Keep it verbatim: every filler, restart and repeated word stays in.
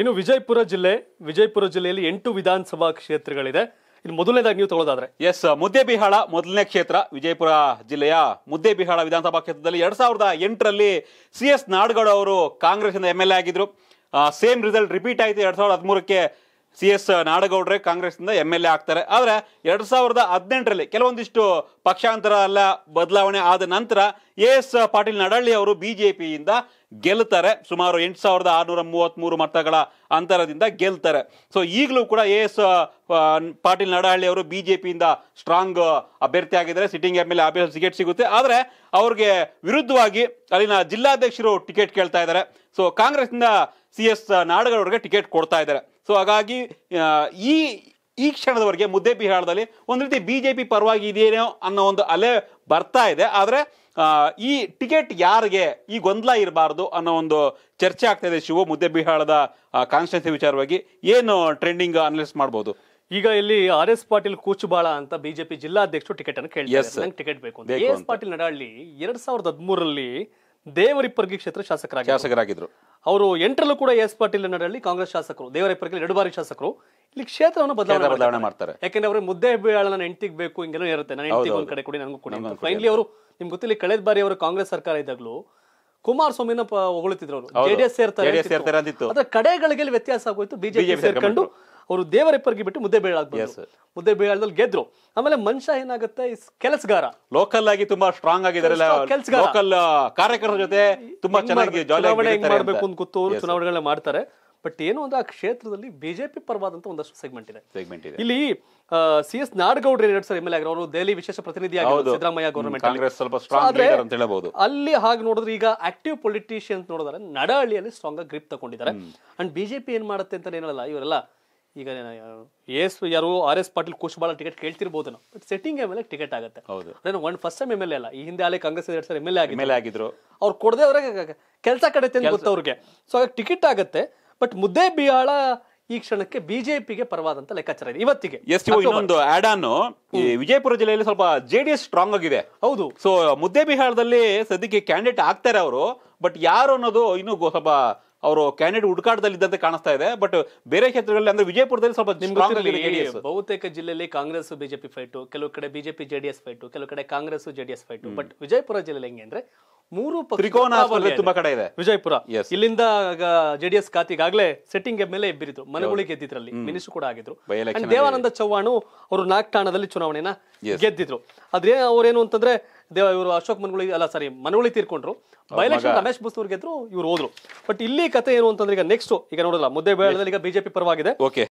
ಇನ್ನು ವಿಜಯಪುರ ಜಿಲ್ಲೆ ವಿಜಯಪುರ ಜಿಲ್ಲೆಯಲ್ಲಿ ಎಂಟು ವಿಧಾನಸಭಾ ಕ್ಷೇತ್ರಗಳಿವೆ। ಇದು ಮೊದಲನೇದಾಗಿ ನೀವು ತಗೊಳ್ಳೋದಾದ್ರೆ ಎಸ್ ಮುದ್ದೇಬಿಹಾಳ ಮೊದಲನೇ ಕ್ಷೇತ್ರ ವಿಜಯಪುರ ಜಿಲ್ಲೆಯ ಮುದ್ದೇಬಿಹಾಳ ವಿಧಾನಸಭಾ ಕ್ಷೇತ್ರದಲ್ಲಿ ಎರಡು ಸಾವಿರದ ಎಂಟು ರಲ್ಲಿ ಸಿಎಸ್ ನಾಡಗೌಡ ಅವರು ಕಾಂಗ್ರೆಸ್ ಇಂದ ಎಂಎಲ್ಎ ಆಗಿದ್ರು। ಸೇಮ್ ರಿಸಲ್ಟ್ ರಿಪೀಟ್ ಆಯಿತು। ಎರಡು ಸಾವಿರದ ಹದಿಮೂರು ಕ್ಕೆ ಸಿಎಸ್ ನಾಡಗೌಡ್ರೆ ಕಾಂಗ್ರೆಸ್ ಇಂದ ಎಂಎಲ್ಎ ಆಗ್ತಾರೆ। ಆದರೆ ಎರಡು ಸಾವಿರದ ಹದಿನೆಂಟು ರಲ್ಲಿ ಕೆಲವೊಂದಿಷ್ಟು ಪಕ್ಷಾಂತರ ಅಲ್ಲ ಬದಲಾವಣೆ ಆದ ನಂತರ ಆರ್ ಎಸ್ ಪಾಟೀಲ್ ನಡಳ್ಳಿ ಅವರು ಬಿಜೆಪಿ ಇಂದ ಗೆಲ್ಲುತ್ತಾರೆ। ಸುಮಾರು ಎಂಟು ಸಾವಿರದ ಆರುನೂರ ಮೂವತ್ಮೂರು ಮತಗಳ ಅಂತರದಿಂದ ಗೆಲ್ತಾರೆ। ಸೊ ಈಗಲೂ ಕೂಡ ಎ ಎಸ್ ಪಾಟೀಲ್ ನಡಹಳ್ಳಿ ಅವರು ಬಿಜೆಪಿಯಿಂದ ಸ್ಟ್ರಾಂಗ್ ಅಭ್ಯರ್ಥಿ ಆಗಿದ್ದಾರೆ। ಸಿಟ್ಟಿಂಗ್ ಎಂ ಎಲ್ ಎ ಅಭ್ಯರ್ಥಿ ಟಿಕೆಟ್ ಸಿಗುತ್ತೆ, ಆದರೆ ಅವ್ರಿಗೆ ವಿರುದ್ಧವಾಗಿ ಅಲ್ಲಿನ ಜಿಲ್ಲಾಧ್ಯಕ್ಷರು ಟಿಕೆಟ್ ಕೇಳ್ತಾ ಇದ್ದಾರೆ। ಸೊ ಕಾಂಗ್ರೆಸ್ನಿಂದ ಸಿ ಎಸ್ ನಾಡಗೌಡ ಅವರಿಗೆ ಟಿಕೆಟ್ ಕೊಡ್ತಾ ಇದ್ದಾರೆ। ಸೊ ಹಾಗಾಗಿ ಈ ಈ ಕ್ಷಣದವರೆಗೆ ಮುದ್ದೆಬಿಹಾಳದಲ್ಲಿ ಒಂದು ರೀತಿ ಬಿಜೆಪಿ ಪರವಾಗಿ ಇದೆಯೇನೋ ಅನ್ನೋ ಒಂದು ಅಲೆ ಬರ್ತಾ ಇದೆ। ಆದರೆ ಈ ಟಿಕೆಟ್ ಯಾರಿಗೆ, ಈ ಗೊಂದಲ ಇರಬಾರ್ದು ಅನ್ನೋ ಒಂದು ಚರ್ಚೆ ಆಗ್ತಾ ಇದೆ। ಶಿವ ಮುದ್ದೆಬಿಹಾಳದ ಕಾನ್ಸ್ಟಿಟ್ಯೂನ್ಸಿ ವಿಚಾರವಾಗಿ ಏನು ಟ್ರೆಂಡಿಂಗ್ ಅನಲಿಸ್ ಮಾಡಬಹುದು? ಈಗ ಇಲ್ಲಿ ಆರ್ ಎಸ್ ಪಾಟೀಲ್ ಕೂಚುಬಾಳ ಅಂತ ಬಿಜೆಪಿ ಜಿಲ್ಲಾಧ್ಯಕ್ಷರು ಟಿಕೆಟ್ ಅನ್ನು ಕೇಳಿದ್ದಾರೆ, ನನಗೆ ಟಿಕೆಟ್ ಬೇಕು ಅಂತ। ಆರ್ ಎಸ್ ಪಾಟೀಲ್ ನಡಹಳ್ಳಿ ಎರಡ್ ಸಾವಿರದ ಹದಿಮೂರರಲ್ಲಿ ದೇವರಿಪ್ಪರ್ಗಿ ಕ್ಷೇತ್ರ ಶಾಸಕರಾಗಿ ಶಾಸಕರಾಗಿದ್ರು। ಅವರು ಎಂಟರಲ್ಲೂ ಕೂಡ ಎಸ್ ಪಾಟೀಲ್ ನಡಹಳ್ಳಿ ಕಾಂಗ್ರೆಸ್ ಶಾಸಕರು, ದೇವರಿಪ್ಪರ್ಗಿ ಎರಡು ಬಾರಿ ಶಾಸಕರು। ಇಲ್ಲಿ ಕ್ಷೇತ್ರವನ್ನು ಬದಲಾವಣೆ ಬದಲಾವಣೆ ಮಾಡ್ತಾರೆ, ಯಾಕೆಂದ್ರೆ ಅವರು ಮುದ್ದೆಬಿಹಾಳ ನನ್ನ ಹೆಂಡತಿಗೆ ಬೇಕು ಹಿಂಗೆಲ್ಲ ಇರುತ್ತೆ, ನನ್ನ ಹೆಂಡತಿಗೆ ಒಂದು ಕಡೆ ಕೊಡಿ ನನಗೂ ಕೊಡಿ ಅಂತ। ಫೈನಲಿ ಅವರು ನಿಮ್ಗೆ ಗೊತ್ತಿಲ್ಲ, ಕಳೆದ ಬಾರಿ ಅವರು ಕಾಂಗ್ರೆಸ್ ಸರ್ಕಾರ ಇದ್ದಾಗಲೂ ಕುಮಾರಸ್ವಾಮಿನ ಹೊಗಳುತ್ತಿದ್ರು, ಅವರು ಜೆಡಿಎಸ್ ಸೇರ್ತಾರೆ ಅಂತಿತ್ತು। ಅದರ ಕಡೆಗಳಿಗೆ ವ್ಯತ್ಯಾಸ ಆಗೋಯ್ತು, ಬಿಜೆಪಿ ಸೇರ್ಕೊಂಡು ಅವರು ದೇವರಿಪ್ಪರ್ಗಿ ಬಿಟ್ಟು ಮುದ್ದೆಬಿಹಾಳ ಆಗ್ಬೋದು, ಮುದ್ದೆಬಿಹಾಳದಲ್ಲಿ ಗೆದ್ರು। ಆಮೇಲೆ ಮನುಷ್ಯ ಏನಾಗುತ್ತೆ, ಕೆಲಸಗಾರ, ಲೋಕಲ್ ಆಗಿ ತುಂಬಾ ಸ್ಟ್ರಾಂಗ್ ಆಗಿದ್ದಾರೆ, ಲೋಕಲ್ ಕಾರ್ಯಕರ್ತರ ಜೊತೆ ತುಂಬಾ ಚೆನ್ನಾಗಿ ಚುನಾವಣೆ ಮಾಡಬೇಕು ಅಂತ ಗೊತ್ತು, ಅವರು ಚುನಾವಣೆಗಳನ್ನ ಮಾಡ್ತಾರೆ। ಬಟ್ ಏನು ಅಂದ್ರೆ ಆ ಕ್ಷೇತ್ರದಲ್ಲಿ ಬಿಜೆಪಿ ಪರವಾದಂತ ಒಂದಷ್ಟು ಸೆಗ್ಮೆಂಟ್ ಇದೆ ಸೆಗ್ಮೆಂಟ್ ಇದೆ ಇಲ್ಲಿ ಸಿ ಎಸ್ ನಾಡಗೌಡ್ರ ಎರಡ್ ಸರಿ ಎಂ ಎಲ್ ಎ ಆಗಿರೋ, ಅವರು ದೆಹಲಿ ವಿಶೇಷ ಪ್ರತಿನಿಧಿ ಆಗಿರೋ ಸಿದ್ದರಾಮಯ್ಯ ಗೌರ್ಮೆಂಟ್, ಕಾಂಗ್ರೆಸ್ ಸ್ವಲ್ಪ ಸ್ಟ್ರಾಂಗ್ ಲೀಡರ್ ಅಂತ ಹೇಳಬಹುದು ಅಲ್ಲಿ। ಹಾಗೆ ನೋಡಿದ್ರೆ ಈಗ ಆಕ್ಟಿವ್ ಪೊಲಿಟಿಷಿಯನ್ಸ್ ನೋಡಿದ್ರೆ ನಡಹಳ್ಳಿಯಲ್ಲಿ ಸ್ಟ್ರಾಂಗ್ ಆಗಿ ಗ್ರಿಪ್ ತಗೊಂಡಿದ್ದಾರೆ। ಅಂಡ್ ಬಿಜೆಪಿ ಏನ್ ಮಾಡುತ್ತೆ ಅಂತ ಏನಲ್ಲ, ಇವರೆಲ್ಲ ಈಗ ಎಸ್ ಯಾರು R S Patil Kuchabal ticket ಕೇಳ್ತಿರ್ಬೋದು, but sitting M L A ticket ಆಗುತ್ತೆ, one first time M L A ಅಲ್ಲ, ಈ ಹಿಂದೆ ಅಲ್ಲಿ ಕಾಂಗ್ರೆಸ್ ಎರಡ್ ಸರಿ ಎಂ ಎಲ್ ಎ ಆಗಿದ್ರು, ಅವ್ರು ಕೊಡದೆ ಅವ್ರಿಗೆ ಕೆಲಸ ಕಡೆ ತಂದು ಗೊತ್ತು ಅವ್ರಿಗೆ, ಸೊ ಹಾಗಾಗಿ ಟಿಕೆಟ್ ಆಗುತ್ತೆ। ಬಟ್ ಮುದ್ದೆಬಿಹಾಳ ಈ ಕ್ಷಣಕ್ಕೆ ಬಿಜೆಪಿಗೆ ಪರವಾದಂತ ಲೆಕ್ಕಾಚಾರ ಇದೆ ಇವತ್ತಿಗೆ। ಇನ್ನೊಂದು ಆಡ್ ಆನ್, ವಿಜಯಪುರ ಜಿಲ್ಲೆಯಲ್ಲಿ ಸ್ವಲ್ಪ ಜೆಡಿಎಸ್ ಸ್ಟ್ರಾಂಗ್ ಆಗಿದೆ, ಹೌದು। ಸೊ ಮುದ್ದೆಬಿಹಾಳದಲ್ಲಿ ಸದ್ಯಕ್ಕೆ ಕ್ಯಾಂಡಿಡೇಟ್ ಆಗ್ತಾರೆ ಅವರು, ಬಟ್ ಯಾರು ಅನ್ನೋದು ಇನ್ನೂ ಸ್ವಲ್ಪ ಅವರು ಕ್ಯಾಂಡಿಡೇಟ್ ಹುಡುಕಾಟದಲ್ಲಿ ಇದ್ದಂತೆ ಕಾಣಿಸ್ತಾ ಇದೆ। ಬಟ್ ಬೇರೆ ಕ್ಷೇತ್ರಗಳಲ್ಲಿ ಅಂದ್ರೆ ವಿಜಯಪುರದಲ್ಲಿ ಸ್ವಲ್ಪ ನಿಮ್ಗೆ ಬಹುತೇಕ ಜಿಲ್ಲೆಯಲ್ಲಿ ಕಾಂಗ್ರೆಸ್ ಬಿಜೆಪಿ ಫೈಟು, ಕೆಲವು ಕಡೆ ಬಿಜೆಪಿ ಜೆಡಿಎಸ್ ಫೈಟು, ಕೆಲವು ಕಡೆ Congress JDS fight. But Vijayapura ಜಿಲ್ಲೆಯಲ್ಲಿ ಹೆಂಗೆ ಅಂದ್ರೆ ಮೂರು ತ್ರಿಕೋನ ತುಂಬಾ ಕಡೆ ಇದೆ ವಿಜಯಪುರ। ಇಲ್ಲಿಂದ ಜೆಡಿಎಸ್ ಖಾತೆಗಾಗ್ಲೇ ಸೆಟ್ಟಿಂಗ್ ಮೇಲೆ ಎಬ್ಬಿರಿದ್ರು, ಮನೆಗಳಿಗೆ ಗೆದ್ದಿದ್ರಲ್ಲಿ ಮಿನಿಸ್ಟರ್ ಕೂಡ ಆಗಿದ್ರು। ದೇವಾನಂದ ಚೌಹಾಣ್ ಅವರು ನಾಗ್ಠಾಣದಲ್ಲಿ ಚುನಾವಣೆನ ಗೆದ್ದಿದ್ರು, ಆದ್ರೆ ಅವ್ರೇನು ಅಂತಂದ್ರೆ ದೇವ ಇವರು ಅಶೋಕ್ ಮನಗುಳಿ ಅಲ್ಲ ಸಾರಿ ಮನಗುಳಿ ತೀರ್ಕೊಂಡ್ರು, ಬೈಲೆಕ್ಷನ್ ರಮೇಶ್ ಬುಸ್ತೂರ್ ಗೆದ್ರು, ಇವ್ರು ಹೋದ್ರು। ಬಟ್ ಇಲ್ಲಿ ಕತೆ ಏನು ಅಂತಂದ್ರೆ ಈಗ ನೆಕ್ಸ್ಟ್ ಈಗ ನೋಡಲ್ಲ ಮುದ್ದೆಬಿಹಾಳದಲ್ಲಿ ಈಗ ಬಿಜೆಪಿ ಪರವಾಗಿದೆ,